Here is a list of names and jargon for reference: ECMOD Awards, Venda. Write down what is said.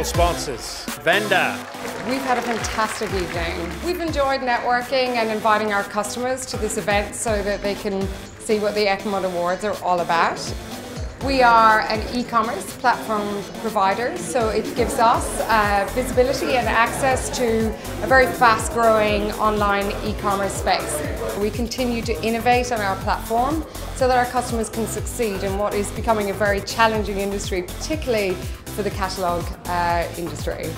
all sponsors. Venda. We've had a fantastic evening. We've enjoyed networking and inviting our customers to this event so that they can see what the ECMOD Awards are all about. We are an e-commerce platform provider, so it gives us visibility and access to a very fast-growing online e-commerce space. We continue to innovate on our platform so that our customers can succeed in what is becoming a very challenging industry, particularly for the catalogue industry.